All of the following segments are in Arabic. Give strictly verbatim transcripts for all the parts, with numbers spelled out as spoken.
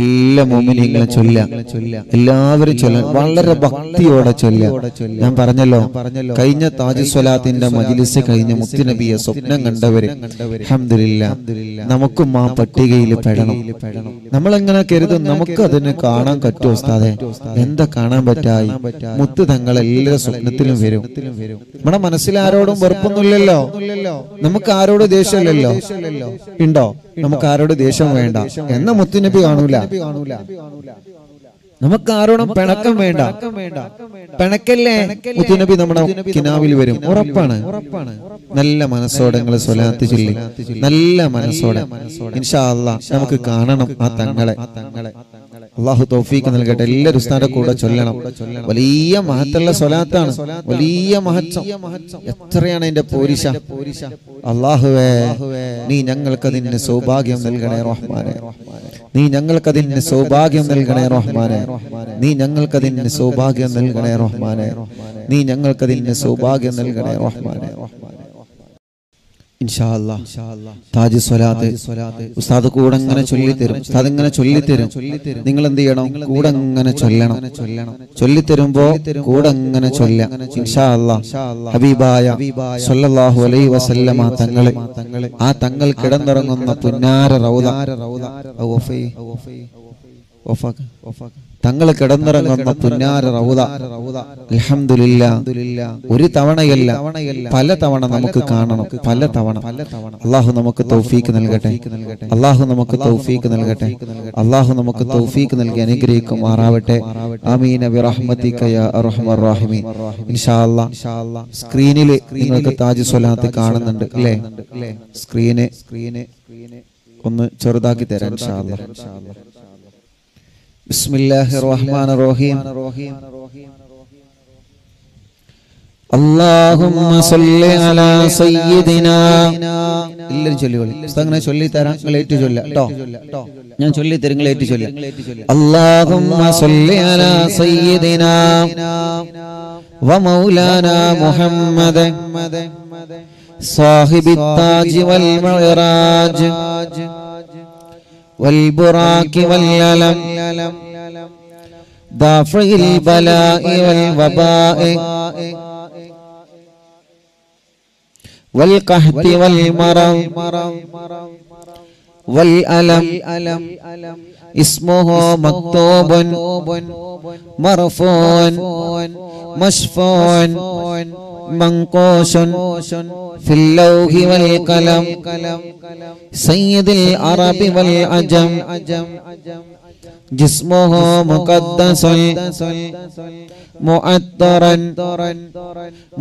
إلا مومن إنجلا صلّيا، إلا أبري صلّن، بالله بحتي وذا صلّيا. نحن بارنجلو، كائنة تاج الصلاة إندا مجلسة كائنة مُتّي نبيه سوّبنا عندنا بري. الحمد لله. نامكو ما بطّي غيلي بدرنا. ناملانغنا كيردو نامكو أدنى كانا كتّي أستاذه. يندا كانا بتاعي. مُتّي ثانغلا إللا سوّبنا تلهم فيرو. منا مناسيلا أرودم بربونو لللا. نامك أرودو ديشة لللا. إندا. نامك أرودو ديشة ويندا. يندا مُتّي نبيه നമുക്ക് ആരോടും പിണക്കം വേണ്ട. പിണക്കല്ലേ മുത്തു നബി നമ്മുടെ കിനാവിൽ വരും ഉറപ്പാണ്. നല്ല മനസ്സോടെ നിങ്ങൾ സ്വലാത്ത് ചൊല്ലി, നല്ല മനസ്സോടെ ഇൻഷാ അല്ലാഹ് നമുക്ക് കാണണം ആ തങ്ങളെ. അല്ലാഹു തൗഫീഖ് നൽകട്ടെ. എല്ലാവരും ഉസ്താദിന്റെ കൂടെ ചൊല്ലണം. വലിയ മഹത്തുള്ള സ്വലാത്താണ്, വലിയ മഹത്വം. എത്രയാണ് അതിന്റെ പോരിശ. അല്ലാഹുവേ നീ ഞങ്ങൾക്ക് അതിന്റെ സൗഭാഗ്യം നൽകണേ റഹ്മാനേ. നീ ഞങ്ങൾക്ക് അതിന്റെ സൗഭാഗ്യം നൽകണേ റഹ്മാനേ. നീ ഞങ്ങൾക്ക് അതിന്റെ സൗഭാഗ്യം നൽകണേ റഹ്മാനേ. നീ ഞങ്ങൾക്ക് അതിന്റെ സൗഭാഗ്യം നൽകണേ റഹ്മാനേ. ഇൻഷാ അല്ലാഹ് താജ് സ്വലാത്ത് ഉസ്താദ് കൂടെ അങ്ങനെ ചൊല്ലിത്തരും. ഉസ്താദ് ഇങ്ങനെ ചൊല്ലിത്തരും. നിങ്ങൾ എന്ത് ചെയ്യണം? കൂടെ അങ്ങനെ ചൊല്ലണം. ചൊല്ലിത്തരുമ്പോ കൂടെ അങ്ങനെ ചൊല്ലാം ഇൻഷാ അല്ലാഹ്. ഹബീബായ സല്ലല്ലാഹു അലൈഹി വസല്ലമ തങ്ങളെ, ആ തങ്ങൾ കിടന്നുറങ്ങുന്ന പുന്നാര റൗള തങ്ങൾ കിടന്നിറങ്ങുന്ന പുന്നാര റൗള അൽഹംദുലില്ലാ ഒരു തവണയല്ല പല തവണ നമുക്ക് കാണണം. പല തവണ അല്ലാഹു നമുക്ക് തൗഫീഖ് നൽകട്ടെ. അല്ലാഹു നമുക്ക് തൗഫീഖ് നൽകട്ടെ. അല്ലാഹു നമുക്ക് തൗഫീഖ് നൽകി അനുഗ്രഹിക്കുമാറാവട്ടെ. ആമീന ബിറഹ്മതിക യാ അർഹമർ റഹീമീൻ. ഇൻഷാ അല്ലാഹ് സ്ക്രീനിൽ നിങ്ങൾക്ക് താജ് സ്വലാത്ത് കാണുന്നുണ്ട് അല്ലേ? സ്ക്രീനെ ഒന്ന് ചെറുതാക്കി തരാം ഇൻഷാ അല്ലാഹ്. بسم الله الرحمن الرحيم. اللهم صل على سيدنا اللهم صل على سيدنا ومولانا محمد صاحب التاج والمعراج والبراك والعلم دافع البلاء والوباء والقحط والمرض والألم اسمه مكتوب مرفوع مشفوع منقوش في اللوح والقلم سيد العرب والعجم جسمه مقدس معطرا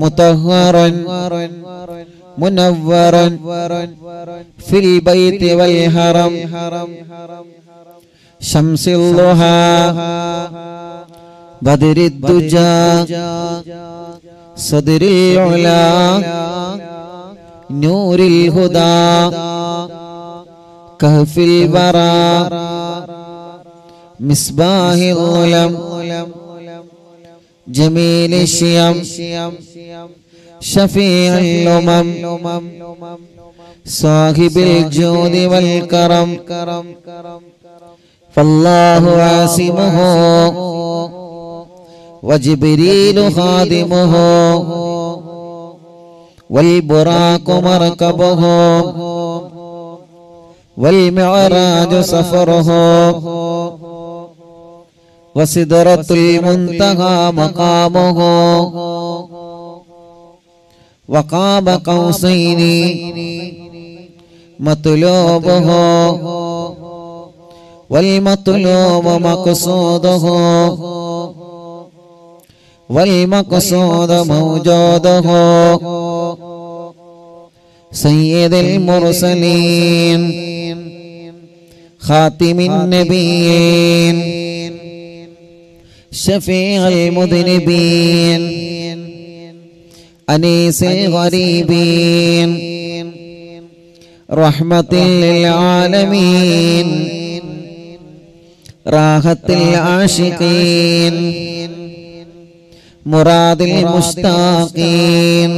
مطهرا منورا في البيت والحرم شمس الضحى بدر الدجى صدر العلا نور الهدى كهف البرى مصباح الظلم جميل الشيم شفيع الأمم صاحب الجود والكرم فالله عاصمه وجبريل خادمه والبراق مركبه والمعراج سفره وسدرة المنتهى مقامه وقاب قوسين مطلوبه والمطلوب مقصوده والمقصود موجوده سيد المرسلين خاتم النبيين شفيع المذنبين أنيس الغريبين رحمة للعالمين راحة العاشقين مراد المشتاقين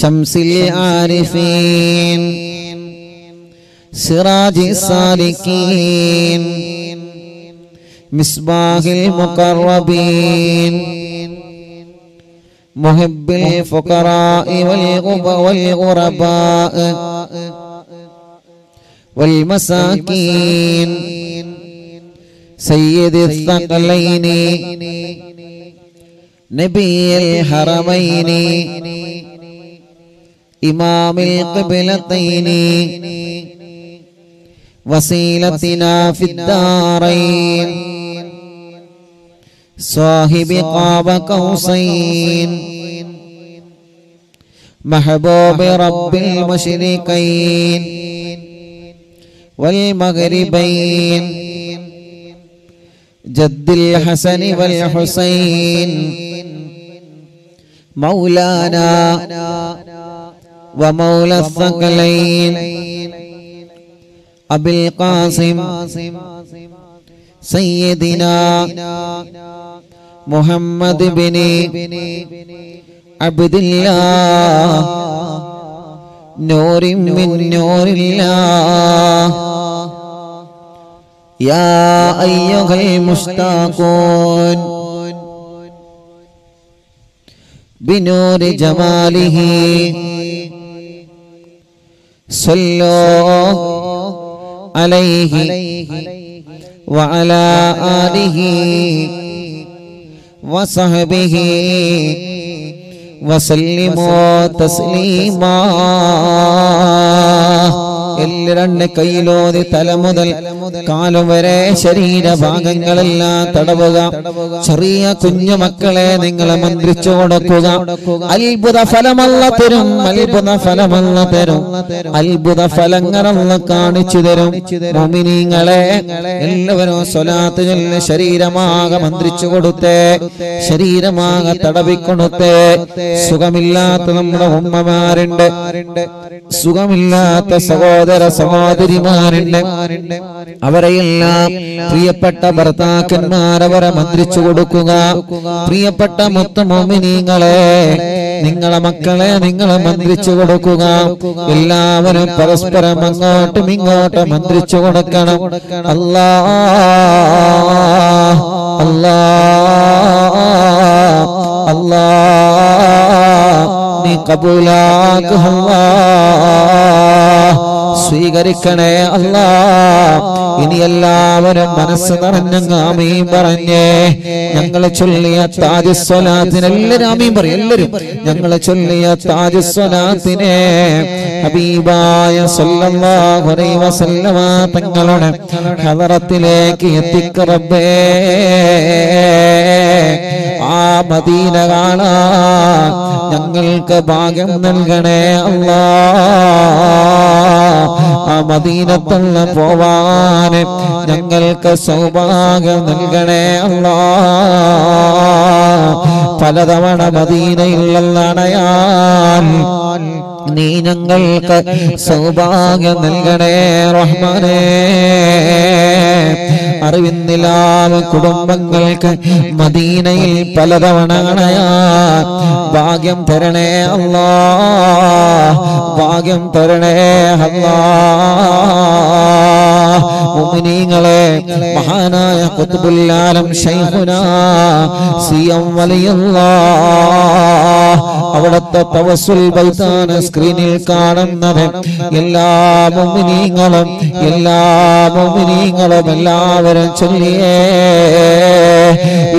شمس العارفين سراج السالكين مصباح المقربين محب الفقراء والغرباء والمساكين سيد الثقلين نبي الحرمين إمام القبلتين وسيلتنا في الدارين صاحب قاب قوسين محبوب رب المشرقين والمغربين جد الحسن والحسين مولانا ومولى الثقلين أبي القاسم سيدنا محمد بن عبد الله نور من نور الله يا أيها المشتاقون بنور جماله صلوا عليه وعلى آله وصحبه وسلموا تسليما إلّرنّ كيلود تلمودل كالو وره شرير باغنگل اللہ تڑبوگا شريع کنج مکلے ننگل مندرچو وڑکوگا البود فلم اللہ ترم البود فلم اللہ ترم البود فلنگر اللہ کانچ درم مومنینگلے اللورو صلات جل شرير ماغ مندرچو وڑتے شرير ماغ تڑبکنتے سگملات نمڑا ہممارنڈ سگملات سگو سمادري مارن أبري الله بريا بطة برتا كن مار أبرا مندري شودكونا بريا بطة مطت مومنين على നിങ്ങളെ മക്കളെ നിങ്ങളെ മന്ത്രിച്ചു കൊടുക്കുക എല്ലാവരും പരസ്പരം അങ്ങോട്ടും ഇങ്ങോട്ടും മന്ത്രിച്ചു കൊടുക്കണം അല്ലാഹ് അല്ലാഹ് അല്ലാഹ് നീ കബൂലാക്ക് അല്ലാഹ് സ്വീകരിക്കണേ അല്ലാഹ് ഇനി എല്ലാവരും മനസ്സ് നിറഞ്ഞങ്ങ് ആമീൻ പറഞ്ഞേ ഞങ്ങൾ ചൊല്ലിയ താജുസ് സ്വലാത്തിന് എല്ലാവരും ആമീൻ പറയും എല്ലാവരും ഞങ്ങൾ ചൊല്ലിയ താജുസ് സ്വലാത്തിനെ ഹബീബായ സല്ലല്ലാഹു അലൈഹി വസല്ലമ തങ്ങളുടെ ഹദറത്തിലേക്ക് എത്തിക്ക റബ്ബേ ആ മദീന കാണാൻ ഞങ്ങൾക്ക് ഭാഗ്യം നൽകണേ അല്ലാഹ് ആ മദീനത്തുള്ള പോവാൻ ഞങ്ങൾക്ക് സൗഭാഗ്യം നൽകണേ അല്ലാഹ് പലതവണ മദീനയിലുള്ള അണയാൻ നീ ഞങ്ങൾക്ക് സൗഭാഗ്യം നൽകണേ റഹ്മാനേ അറിവിന്നില്ലാതെ കുടുംബങ്ങൾക്ക് മദീനയിൽ പലതവണ അണയാൻ ഭാഗ്യം തരണേ അല്ലാഹ് ഭാഗ്യം തരണേ അല്ലാഹ് മുഅ്മിനീങ്ങളെ മഹാനായ ഖുത്ബുൽ ആലം ശൈഖുനാ സിയം വലിയല്ലാഹ് അവിടുത്തെ തവസ്സുൽ ബൈതാണ് സ്ക്രീനിൽ കാണുന്നത് എല്ലാ മുഅ്മിനീങ്ങളും എല്ലാ മുഅ്മിനീങ്ങളും എല്ലാവരും ചൊല്ലിയേ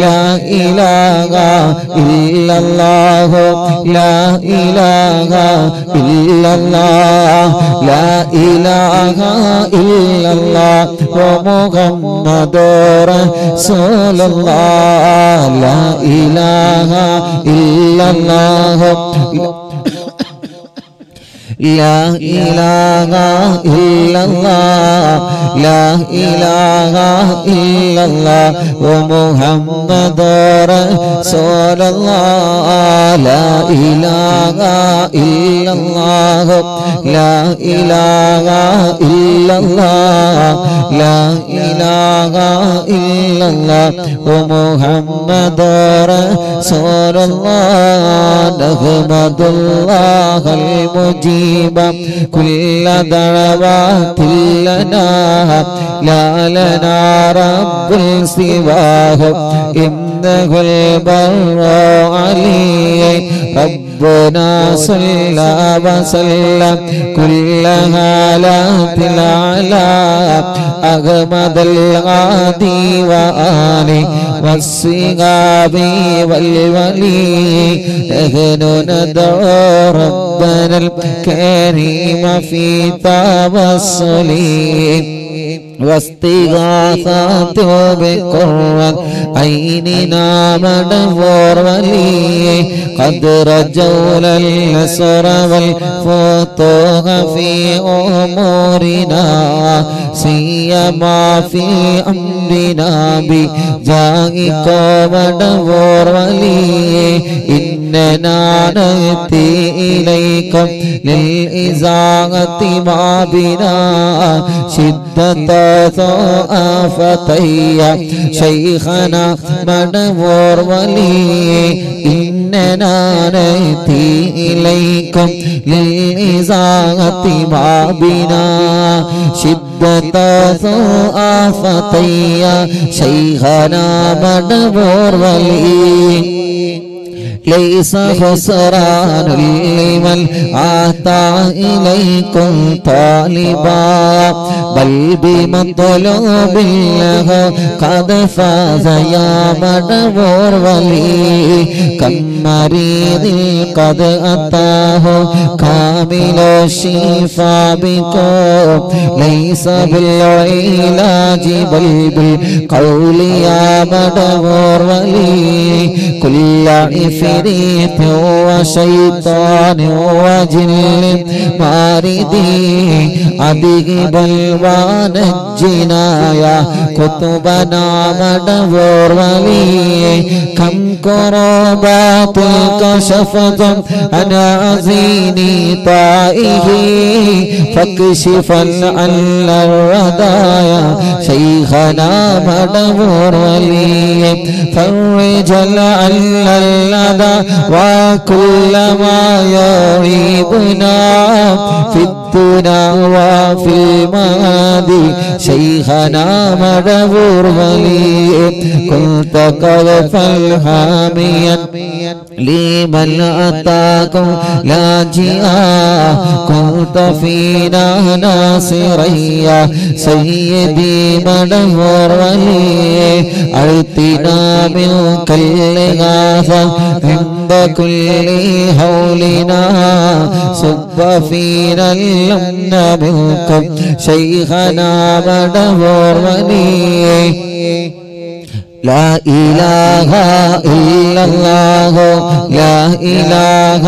ലാ ഇലാഹ ഇല്ലല്ലാഹ് ലാ ഇലാഹ ഇല്ലല്ലാഹ് ലാ ഇലാഹ ഇല്ലല്ലാഹ് മുഹമ്മദുർ റസൂലുള്ളാഹ് ലാ ഇലാഹ ഇല്ലല്ലാഹ് لا إله إلا الله لا إله إلا الله ومحمد رسول الله لا إله إلا الله لا إله إلا الله لا إله إلا الله ومحمد رسول الله نحمد الله المجيد طبيبا كل دعوات لنا لا لنا رب سواه إنه البر علي ربنا صلى وسلم كل هالات العلا أغمد الغادي وآله والصغابي والولي نحن ندعو ربنا الكريم في توسلي واستغاثته بقرة عيننا منور ولي قد رجونا النصر والفتوح في أمورنا سيما في أمرنا بجاهك منور ولي إننا نأتي إليكم للإزاغة ما بنا شدة فتيا شيخنا منور ولي إننا نأتي إليكم للإزاغة ما بنا شدة فتيا شيخنا منور ولي ليس خسران لمن أعطى إليكم طالبا بل بمطلوب له قد فاز يا منور ولي كم مريض قد أتاه كامل الشفاء بكم ليس بالعلاج بل بالقول يا منور ولي كل عفريت وشيطان وجن ماردي عدي بلوى نجنا يا كتبنا منور ولي كم كربات كشفت عن عزين طائه فاكشفا عن الردايا شيخنا منور ولي فرج عن اللدى وكل ما يريبنا في الدنيا وفي الماضي شيخنا منور ولي كنت كفا حاميا لمن أتاكم لاجئا كنت فينا ناصريا سيدي منور ولي أعطنا منك الإغاثة عند كل هولنا صب فينا الأمن منكم شيخنا منور ولي لا إله إلا الله لا إله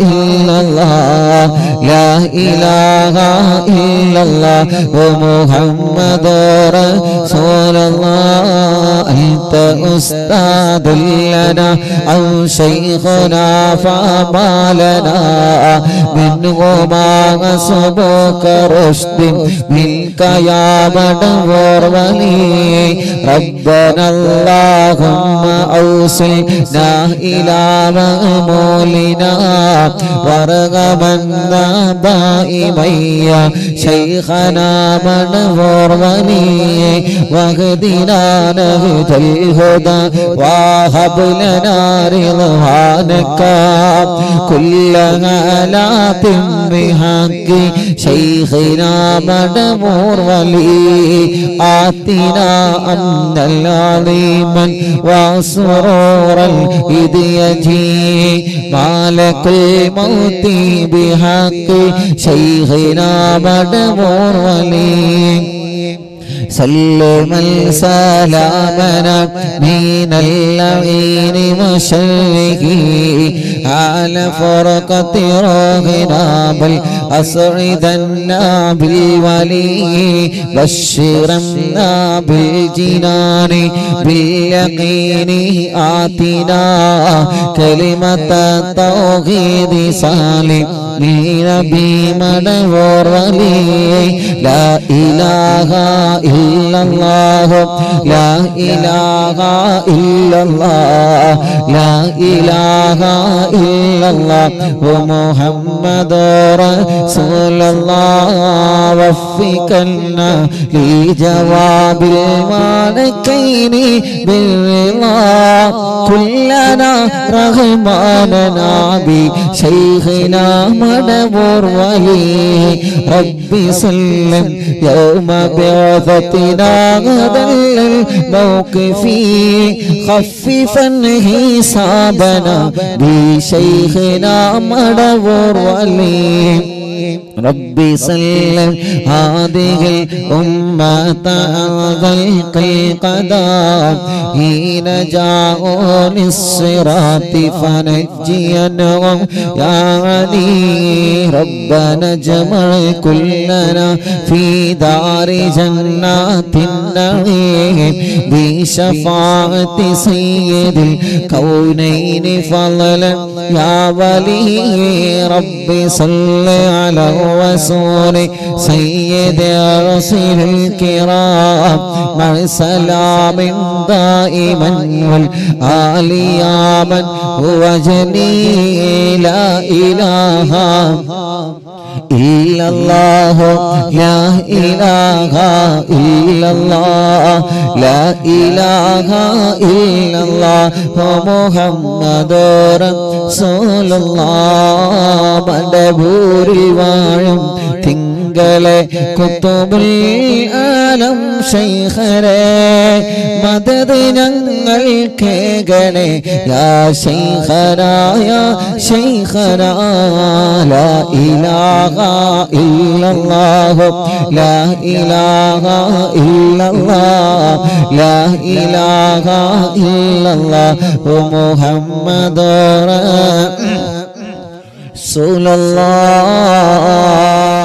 إلا الله لا إله إلا الله محمد رسول الله أنت أستاذ لنا أو شيخنا فما لنا منهما سبق رشد منك يا منور ولي ربنا اللهم أوصلنا إلى مأمولنا وارغبنا بائميا شيخنا منور ولي واهدنا نهج الهدى وهب لنا رضوانك كل آلات بحق شيخنا منور ولي آتنا أمنا عظيما وسرورا إذ يجي مالك الموت بحق شيخنا منور ولي سلم السلامنا من اللعين وشره على فرقة روحنا بل أسعدنا بالولي بشرنا بالجنان باليقين آتنا كلمة التوحيد سالم بينا بيمان ورلي لا إله إلا الله لا إله إلا الله لا إله إلا الله ومحمد رسول الله وفقنا لجواب المالكين بالرضا كلنا رغماننا بشيخنا منور وليه ربي سلم يوم بعثتنا غدا للموقف خففا حسابنا بشيخنا منور وليه ربي سلم هذه الأمة هذا القدام حين جاءوا للصراط فنجينهم يا علي ربنا اجمع كلنا في دار جنات النعيم بشفاعة سيد الكونين فضلا يا ولي ربي صل على وسوري سيد رسول الكرام مع سلام دائما والآل يا من هو جني لا إله إلا الله لا إله إلا الله لا إله إلا الله محمد رسول الله مدبور الوعي قال كتب العالم شيخنا مددنا الكيغني يا شيخنا يا شيخنا لا إله إلا الله لا إله إلا الله لا إله إلا الله محمد رسول الله.